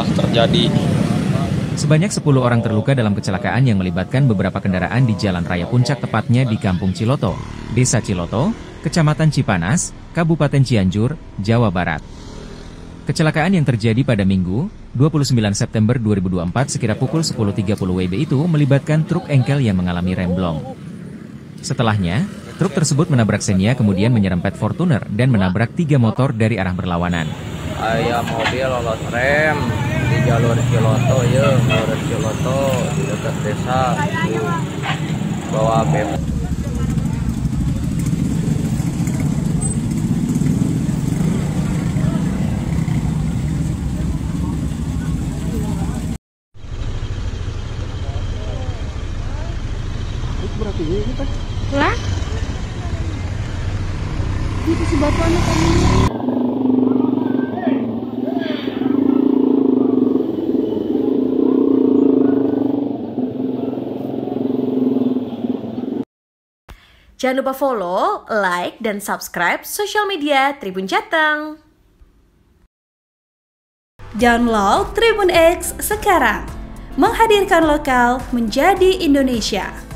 telah terjadi. Sebanyak 10 orang terluka dalam kecelakaan yang melibatkan beberapa kendaraan di Jalan Raya Puncak, tepatnya di Kampung Ciloto, Desa Ciloto, Kecamatan Cipanas, Kabupaten Cianjur, Jawa Barat. Kecelakaan yang terjadi pada Minggu, 29 September 2024 sekira pukul 10.30 WIB itu melibatkan truk engkel yang mengalami remblong. Setelahnya, truk tersebut menabrak Xenia kemudian menyerempet Fortuner dan menabrak 3 motor dari arah berlawanan. Ayah mobil lolos rem di jalur Ciloto, ya, jalur Ciloto di dekat desa di bawah BEM. Berarti ini kan? Lah? Itu si bapaknya kan? Jangan lupa follow, like, dan subscribe sosial media Tribun Jateng. Download Tribun X sekarang. Menghadirkan lokal menjadi Indonesia.